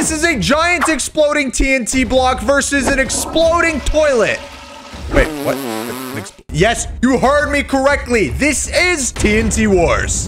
This is a giant exploding TNT block versus an exploding toilet. Wait, what? Yes, you heard me correctly. This is TNT Wars.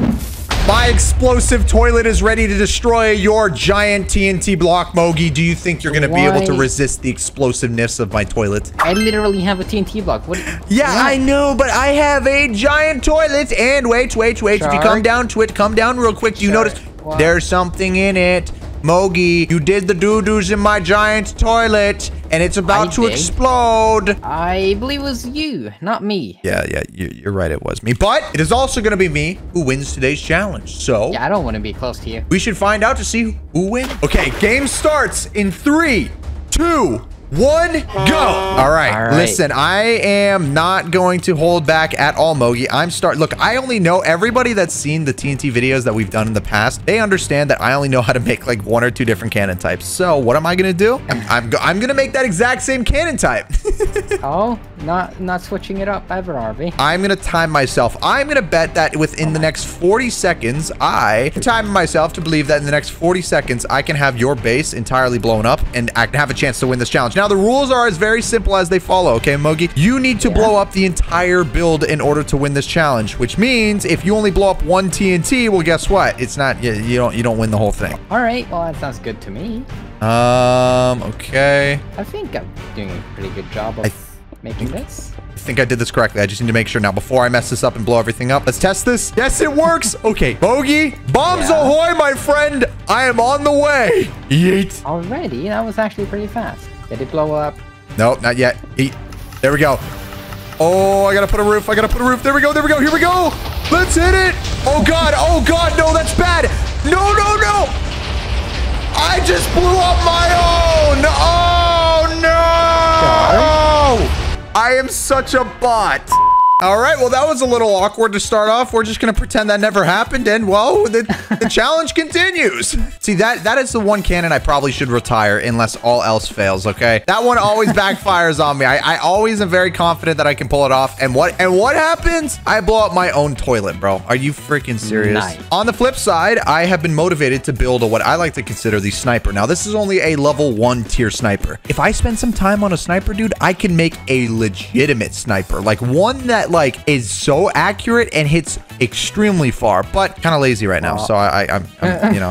My explosive toilet is ready to destroy your giant TNT block, Mogi. Do you think you're going to be able to resist the explosiveness of my toilet? I literally have a TNT block. What? Yeah, what? I know, but I have a giant toilet. And wait. Shark. If you come down to it, come down real quick. Do you notice there's something in it? Mogi, you did the doo-doos in my giant toilet, and it's about to explode. I believe it was you, not me. Yeah, you're right, it was me. But it is also going to be me who wins today's challenge, so... Yeah, I don't want to be close to you. We should find out to see who wins. Okay, game starts in 3, 2, 1, go. All right. Listen, I am not going to hold back at all, Mogi. Look, I only know everybody that's seen the TNT videos that we've done in the past. They understand that I only know how to make like 1 or 2 different cannon types. So what am I going to do? I'm going to make that exact same cannon type. Oh, not switching it up ever, Arby. I'm going to time myself. I'm going to bet that within the next 40 seconds, I time myself to believe that in the next 40 seconds, I can have your base entirely blown up and I can have a chance to win this challenge. Now, the rules are as very simple as they follow, okay, Mogi? You need to blow up the entire build in order to win this challenge, which means if you only blow up 1 TNT, well, guess what? It's not, you don't win the whole thing. All right, well, that sounds good to me. Okay. I think I'm doing a pretty good job of making this. I think I did this correctly. I just need to make sure now before I mess this up and blow everything up. Let's test this. Yes, it works. Okay, Mogi, bombs ahoy, my friend. I am on the way. Yeet. Already? That was actually pretty fast. Did it blow up? Nope, not yet. Eat. There we go. Oh, I gotta put a roof. There we go. Here we go. Let's hit it. Oh, God. No, that's bad. No. I just blew up my own. Oh, no. I am such a bot. All right, well, that was a little awkward to start off. We're just going to pretend that never happened, and, well, the challenge continues. See, that is the one cannon I probably should retire unless all else fails, okay? That one always backfires on me. I always am very confident that I can pull it off, and what happens? I blow up my own toilet, bro. Are you freaking serious? Nice. On the flip side, I have been motivated to build what I like to consider the sniper. Now, this is only a level 1 tier sniper. If I spend some time on a sniper, dude, I can make a legitimate sniper, like one that is so accurate and hits extremely far, but kind of lazy right now. So I'm you know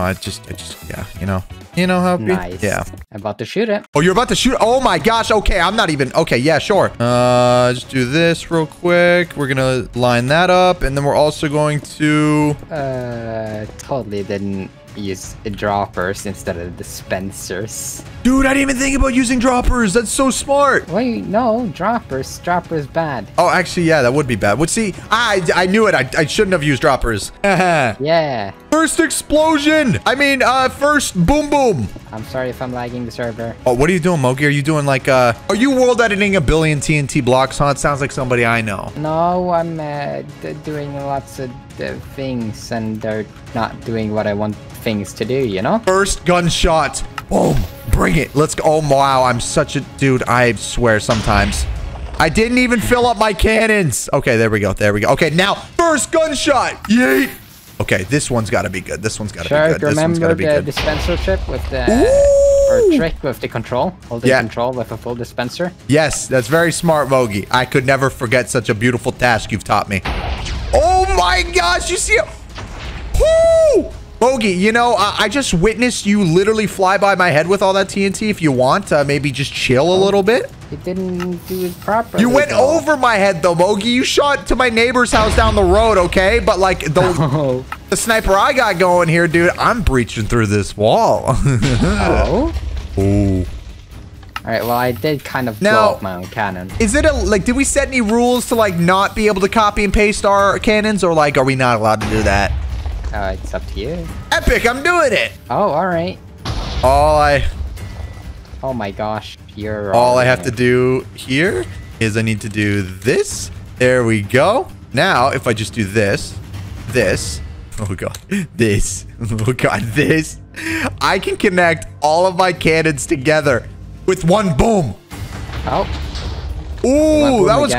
how it be. Nice. Yeah. I'm about to shoot it. Oh, you're about to shoot. Oh my gosh. Okay. I'm not even. Okay. Yeah, sure. Just do this real quick. We're going to line that up. And then we're also going to, totally didn't use droppers instead of dispensers. Dude, I didn't even think about using droppers. That's so smart. Wait, no, droppers. Droppers bad. Oh, actually, yeah, that would be bad. Well, see, I knew it. I shouldn't have used droppers. Yeah. First explosion. I mean, first boom boom. I'm sorry if I'm lagging the server. Oh, what are you doing, Mogi? Are you doing like, are you world editing a billion TNT blocks, huh? It sounds like somebody I know. No, I'm doing lots of things and they're not doing what I want things to do, you know? First gunshot. Boom. Bring it. Let's go. Oh, wow. I'm such a dude. I swear sometimes. I didn't even fill up my cannons. Okay, there we go. Okay, now first gunshot. Yeet. Okay, this one's got to be good. Remember the dispenser trick with the... Ooh! Or trick with the control? Holding control with a full dispenser? Yes, that's very smart, Mogi. I could never forget such a beautiful task you've taught me. Oh my gosh, you see it? Woo! Mogi, you know, I just witnessed you literally fly by my head with all that TNT. If you want, maybe just chill a little bit. It didn't do it properly. You went over my head, though, Mogi. You shot to my neighbor's house down the road, okay? But, like, the sniper I got going here, dude, I'm breaching through this wall. Oh. All right, well, I did kind of blow up my own cannon. Is it did we set any rules to, like, not be able to copy and paste our cannons? Or, like, are we not allowed to do that? It's up to you. Epic, I'm doing it. Oh, all right. Oh my gosh, you're all I have to do here is I need to do this. There we go. Now, if I just do this, oh God, this, oh God, this, I can connect all of my cannons together with one boom. Oh. Ooh, that was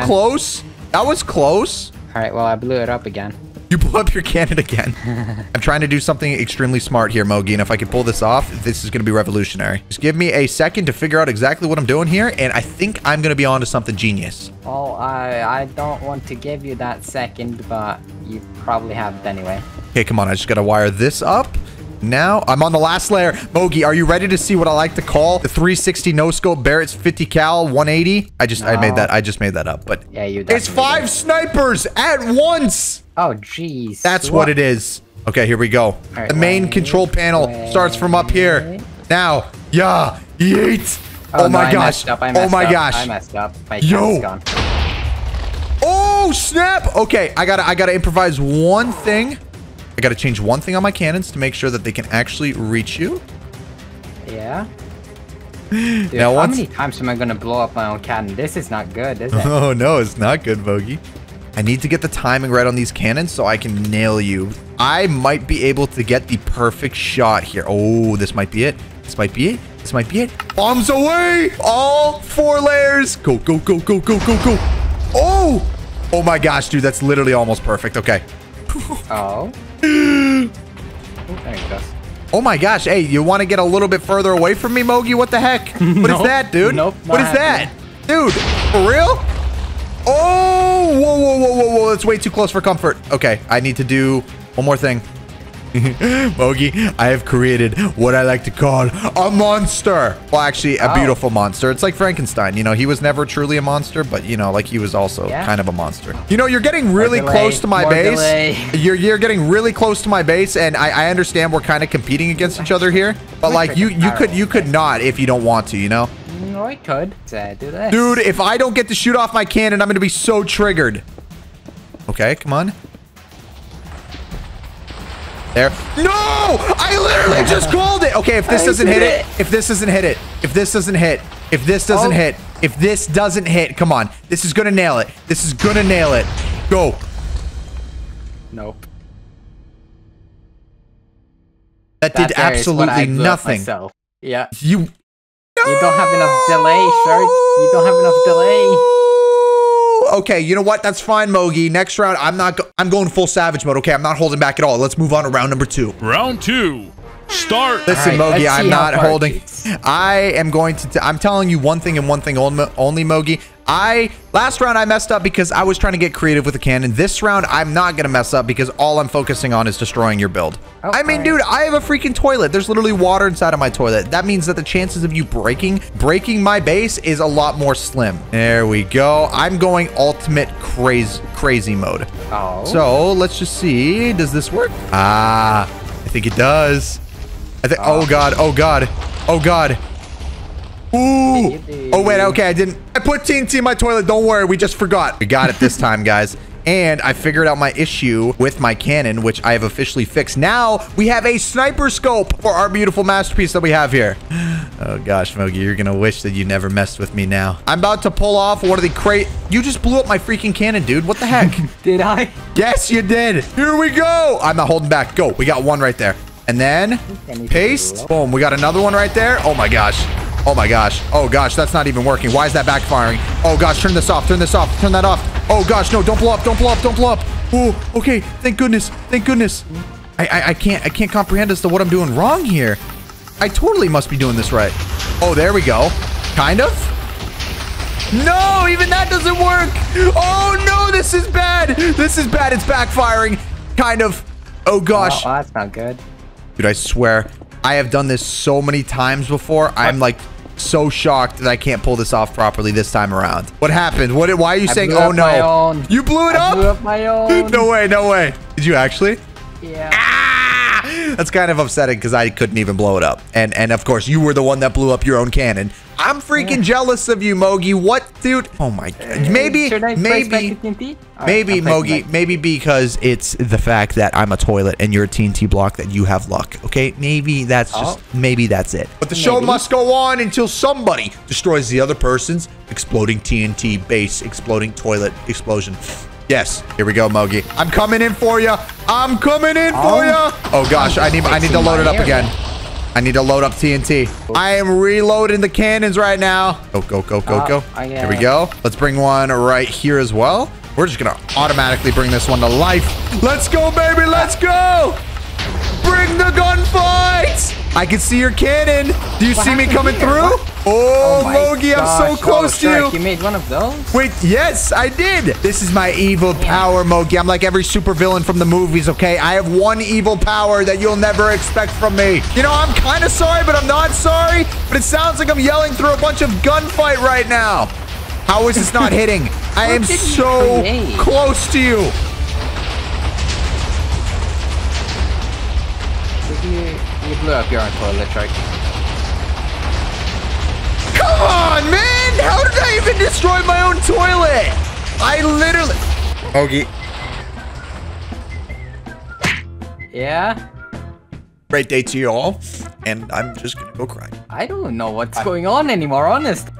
close. All right, well, I blew it up again. You blew up your cannon again. I'm trying to do something extremely smart here, Mogi, and if I can pull this off, this is going to be revolutionary. Just give me a second to figure out exactly what I'm doing here, and I think I'm going to be onto something genius. Oh, I don't want to give you that second, but you probably have it anyway. Okay, come on. I just got to wire this up. Now I'm on the last layer. Mogi, are you ready to see what I like to call the 360 no scope Barrett's 50 cal 180? I just made that up, but yeah, you did. It's five snipers at once. Oh geez. That's what it is. Okay, here we go. Right, the main control panel starts from up here. Now, yeah, yeet. Oh, my gosh. I messed up. My cat's gone. Oh snap. Okay, I gotta improvise one thing. I gotta change one thing on my cannons to make sure that they can actually reach you. Yeah. Dude, now how many times am I gonna blow up my own cannon? This is not good, is it? Oh no, it's not good, Mogi. I need to get the timing right on these cannons so I can nail you. I might be able to get the perfect shot here. Oh, this might be it. This might be it. This might be it. Bombs away! All four layers. Go, go, go, go, go, go, go. Oh! Oh my gosh, dude, that's literally almost perfect. Okay. Oh. Ooh, there he goes. Oh my gosh. Hey, you want to get a little bit further away from me, Mogi? What the heck? What is that, dude? Nope, what is that? Dude, for real? Oh, whoa, whoa, whoa, whoa, whoa. That's way too close for comfort. Okay, I need to do one more thing. Mogi, I have created what I like to call a monster. Well, actually, a beautiful monster. It's like Frankenstein. You know, he was never truly a monster, but, you know, like he was also kind of a monster. You know, you're getting really close to my base. You're getting really close to my base, and I understand we're kind of competing against each other here. But, like, you could not if you don't want to, you know? No, I could. Do this. Dude, if I don't get to shoot off my cannon, I'm going to be so triggered. Okay, come on. There. No! I literally just called it! Okay, if this doesn't hit it, if this doesn't hit it, if this doesn't hit, if this doesn't hit, if this doesn't hit, come on. This is gonna nail it. This is gonna nail it. Go. Nope. That did absolutely nothing. Yeah. You don't have enough delay, Shark. You don't have enough delay. Okay, you know what? That's fine, Mogi. Next round, I'm going full savage mode. Okay, I'm not holding back at all. Let's move on to round number two. Round two, start. Listen, right, Mogi, I'm not holding. I am going to. I'm telling you one thing and one thing only, Mogi. Last round I messed up because I was trying to get creative with the cannon. This round I'm not gonna mess up because all I'm focusing on is destroying your build. Oh, I mean, dude, I have a freaking toilet. There's literally water inside of my toilet. That means that the chances of you breaking my base is a lot more slim. There we go. I'm going ultimate crazy mode. Oh. So let's just see. Does this work? Ah, I think it does. I think. Oh god. Oh god. Oh god. Ooh. Oh, wait. Okay, I didn't. I put TNT in my toilet. Don't worry. We just forgot. We got it this time, guys. And I figured out my issue with my cannon, which I have officially fixed. Now we have a sniper scope for our beautiful masterpiece that we have here. Oh, gosh, Mogi, you're going to wish that you never messed with me now. I'm about to pull off one of the You just blew up my freaking cannon, dude. What the heck? Did I? Yes, you did. Here we go. I'm not holding back. Go. We got one right there. And then paste. Boom. We got another one right there. Oh, my gosh. Oh my gosh. Oh gosh, that's not even working. Why is that backfiring? Oh gosh, turn this off. Turn this off. Turn that off. Oh gosh, no, don't blow up. Don't blow up. Don't blow up. Oh, okay. Thank goodness. Thank goodness. I can't comprehend as to what I'm doing wrong here. I totally must be doing this right. Oh, there we go. Kind of. No, even that doesn't work. Oh no, this is bad. This is bad. It's backfiring. Kind of. Oh gosh. Well, that's not good. Dude, I swear. I have done this so many times before. I'm like so shocked that I can't pull this off properly this time around. What happened? Why are you saying, oh no? You blew it up? I blew up my own. No way, no way. Did you actually? Yeah. Ah! That's kind of upsetting because I couldn't even blow it up. And of course, you were the one that blew up your own cannon. I'm freaking jealous of you, Mogi. What, dude? Oh my god. Maybe, Mogi, maybe because it's the fact that I'm a toilet and you're a TNT block that you have luck. Okay, maybe that's maybe that's it. But the show must go on until somebody destroys the other person's exploding TNT base, exploding toilet explosion. Yes, here we go, Mogi. I'm coming in for you. I'm coming in for you. Oh gosh, I need to load it up again. I need to load up TNT. I am reloading the cannons right now. Go, go, go, go, go. Here we go. Let's bring one right here as well. We're just gonna automatically bring this one to life. Let's go, baby, let's go! Bring the gunfight! I can see your cannon. Do you see me coming through? Oh, Mogi, I'm so close to you. You made one of those? Wait, yes, I did. This is my evil power, Mogi. I'm like every supervillain from the movies, okay? I have one evil power that you'll never expect from me. You know, I'm kind of sorry, but I'm not sorry. But it sounds like I'm yelling through a bunch of gunfight right now. How is this not hitting? I am so close to you. You blew up your own toilet, right? Come on, man! How did I even destroy my own toilet? I literally... Mogi. Yeah? Great day to you all, and I'm just gonna go cry. I don't know what's going on anymore, honestly.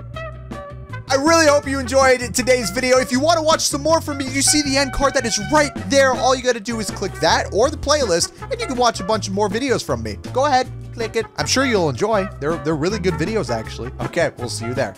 I really hope you enjoyed today's video. If you want to watch some more from me, you see the end card that is right there. All you got to do is click that or the playlist, and you can watch a bunch of more videos from me. Go ahead, click it. I'm sure you'll enjoy. They're really good videos, actually. Okay, we'll see you there.